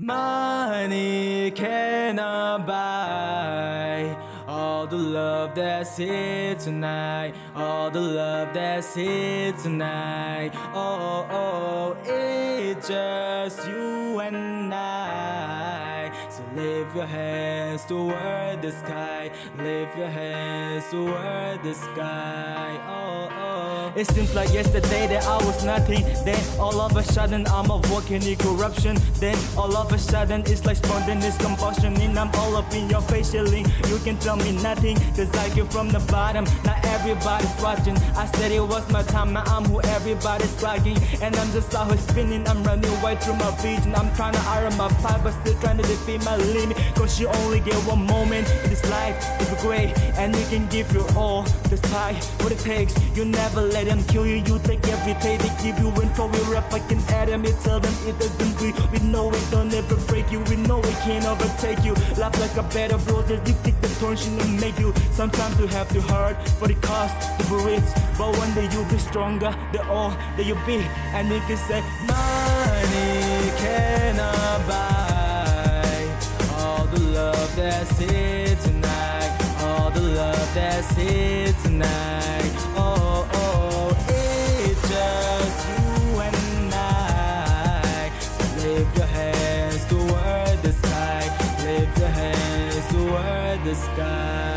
Money cannot buy all the love that's here tonight, all the love that's here tonight. Oh, oh, oh, it's just you and I. So lift your hands toward the sky, lift your hands toward the sky. Oh, oh. It seems like yesterday that I was nothing, then all of a sudden I'm a walking in corruption, then all of a sudden it's like spontaneous combustion, and I'm all up in your face yelling. You can tell me nothing, cause I came from the bottom. Not everybody's watching. I said it was my time, now I'm who everybody's liking. And I'm just out here spinning, I'm running right through my vision. I'm trying to iron my pipe, but still trying to defeat my limit. Cause you only get one moment in this life, it's great, and you can give your all. Despite what it takes, you never let them kill you. You take everything they give you, and throw it up fucking at them. You tell them it doesn't do. We know it don't ever break you, we know it can't overtake you. Life like a bed of roses, you take the torsion and make you. Sometimes you have to hurt for the cost to be rich, but one day you'll be stronger than all that you be. And you can say money cannot buy all the love that's here tonight, all the love that's here tonight. Oh, oh, it's just you and I. So lift your hands toward the sky, lift your hands toward the sky.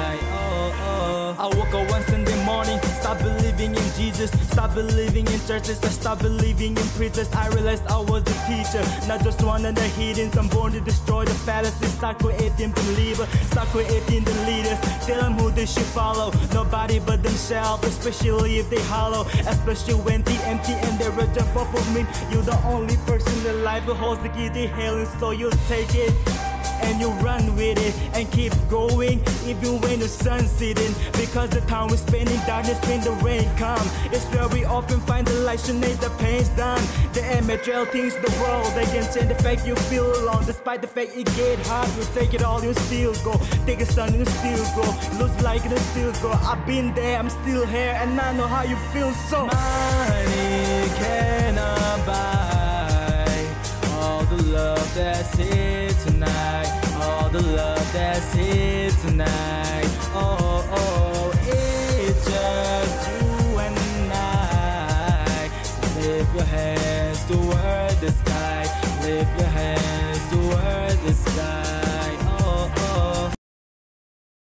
I woke up one Sunday morning, stopped believing in Jesus, stopped believing in churches, I stopped believing in preachers. I realized I was the teacher, not just one of the heathens. I'm born to destroy the fallacies. Start creating believers, start creating the leaders. Tell them who they should follow, nobody but themselves, especially if they hollow, especially when they empty and they reject for me. You're the only person in life who holds the key to hell, and so you take it and you run with it and keep going even when the sun's setting. Because the time we spend in darkness when the rain comes, it's where we often find the light to make the pain's done. The immaterial things the world, they can change the fact you feel alone. Despite the fact it get hard, you take it all, you still go. Take a sun, you still go. Looks like you still go. I've been there, I'm still here, and I know how you feel. So money cannot buy all the love that's here tonight, all the love that's here tonight. Oh.